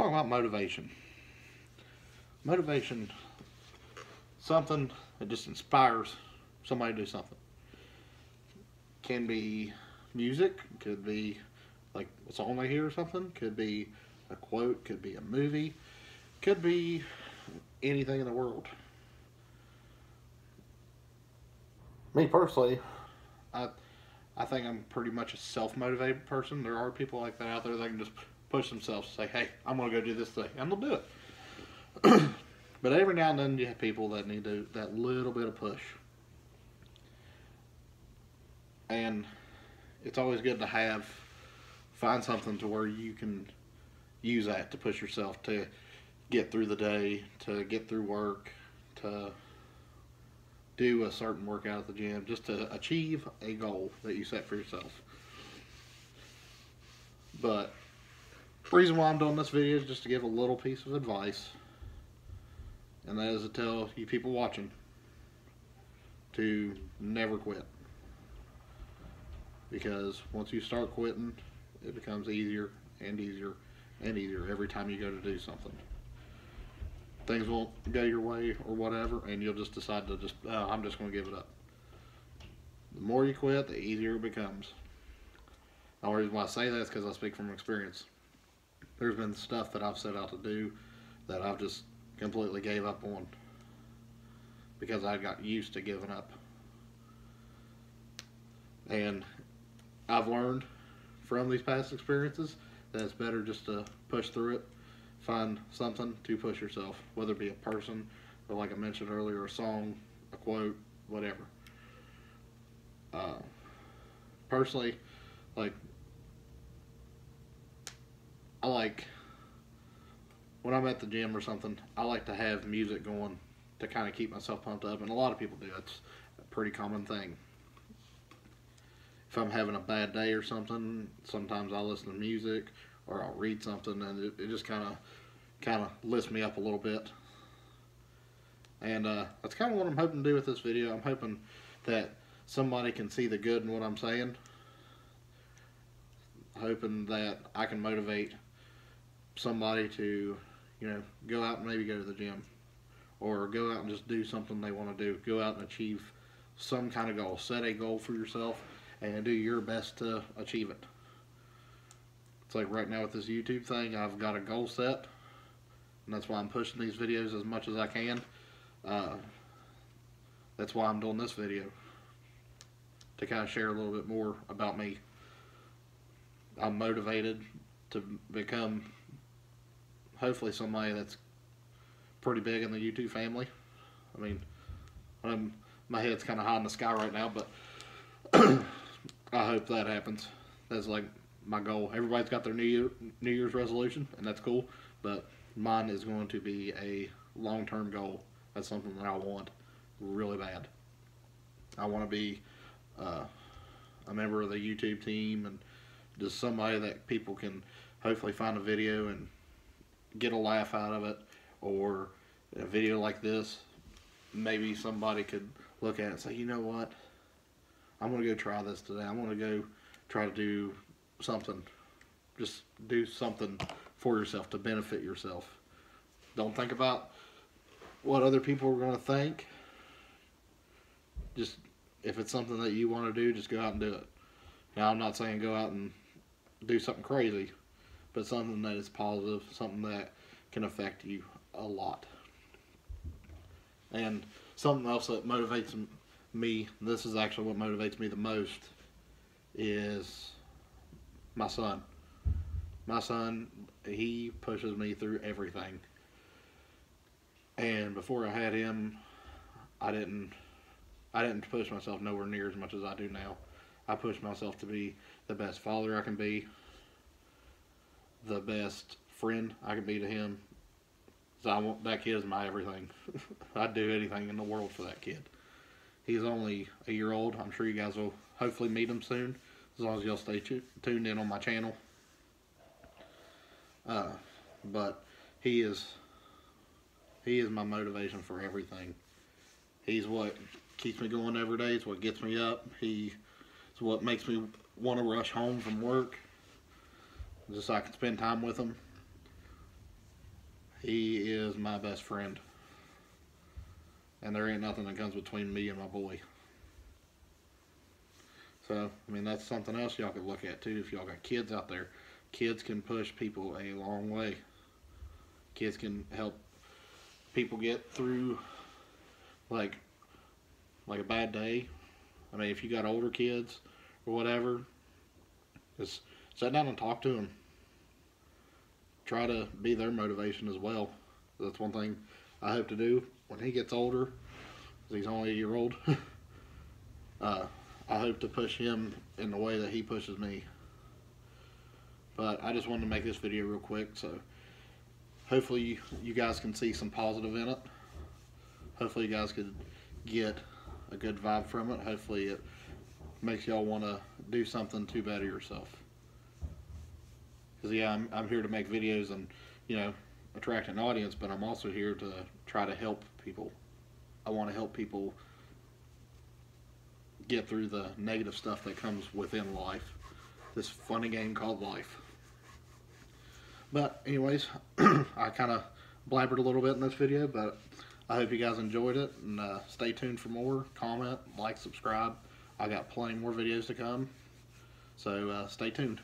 Talking about motivation. Motivation, something that just inspires somebody to do something. Can be music, could be like a song they hear or something, could be a quote, could be a movie, could be anything in the world. Me personally, I think I'm pretty much a self-motivated person. There are people like that out there that can just push themselves to say, hey, I'm going to go do this thing, and they'll do it. But every now and then you have people that need to, that little bit of push. And it's always good to find something to where you can use that to push yourself to get through the day, to get through work, to do a certain workout at the gym, just to achieve a goal that you set for yourself. But the reason why I'm doing this video is just to give a little piece of advice, and that is to tell you people watching to never quit. Because once you start quitting, it becomes easier and easier and easier every time you go to do something. Things won't go your way or whatever, and you'll just decide to just, oh, I'm just going to give it up. The more you quit, the easier it becomes. The only reason why I say that is because I speak from experience. There's been stuff that I've set out to do that I've just completely gave up on because I got used to giving up. And I've learned from these past experiences that it's better just to push through it. Find something to push yourself, whether it be a person, or like I mentioned earlier, a song, a quote, whatever. Personally, I like when I'm at the gym or something, I like to have music going to kind of keep myself pumped up, and a lot of people do. It's a pretty common thing. If I'm having a bad day or something, sometimes I listen to music, or I'll read something, and it just kind of lifts me up a little bit. And that's kind of what I'm hoping to do with this video. I'm hoping that somebody can see the good in what I'm saying. Hoping that I can motivate somebody to, you know, go out and maybe go to the gym, or go out and just do something they want to do. Go out and achieve some kind of goal. Set a goal for yourself and do your best to achieve it. It's like right now with this YouTube thing, I've got a goal set, and that's why I'm pushing these videos as much as I can. That's why I'm doing this video, to kind of share a little bit more about me. I'm motivated to become, hopefully, somebody that's pretty big in the YouTube family. I mean, my head's kind of high in the sky right now, but I hope that happens. That's like my goal. Everybody's got their New Year's resolution, and that's cool, but mine is going to be a long-term goal. That's something that I want really bad. I want to be a member of the YouTube team, and just somebody that people can hopefully find a video and get a laugh out of it, or a video like this, maybe somebody could look at it and say, you know what, I'm going to go try this today. I'm going to go try to do something. Just do something for yourself to benefit yourself. Don't think about what other people are going to think. Just, if it's something that you want to do, just go out and do it. Now, I'm not saying go out and do something crazy, but something that is positive, something that can affect you a lot. And something else that motivates me, this is actually what motivates me the most, is my son. My son, he pushes me through everything. And before I had him, I didn't push myself nowhere near as much as I do now. I push myself to be the best father I can be, the best friend I can be to him. So that kid is my everything. I'd do anything in the world for that kid. He's only a year old. I'm sure you guys will hopefully meet him soon, as long as y'all stay tuned in on my channel. But he is my motivation for everything. He's what keeps me going every day. It's what gets me up. It's what makes me want to rush home from work, just so I can spend time with him. He is my best friend. And there ain't nothing that comes between me and my boy. So, I mean, that's something else y'all could look at too if y'all got kids out there. Kids can push people a long way. Kids can help people get through like a bad day. I mean, if you got older kids or whatever, just sit down and talk to them. Try to be their motivation as well. That's one thing I hope to do when he gets older, because he's only a year old. I hope to push him in the way that he pushes me. But I just wanted to make this video real quick, so hopefully you guys can see some positive in it. Hopefully you guys could get a good vibe from it. Hopefully it makes y'all want to do something to better yourself. Because yeah, I'm here to make videos and, you know, attract an audience, but I'm also here to try to help people. I want to help people get through the negative stuff that comes within life. This funny game called life. But anyways, I kind of blabbered a little bit in this video, but I hope you guys enjoyed it, and stay tuned for more. Comment, like, subscribe. I got plenty more videos to come, so stay tuned.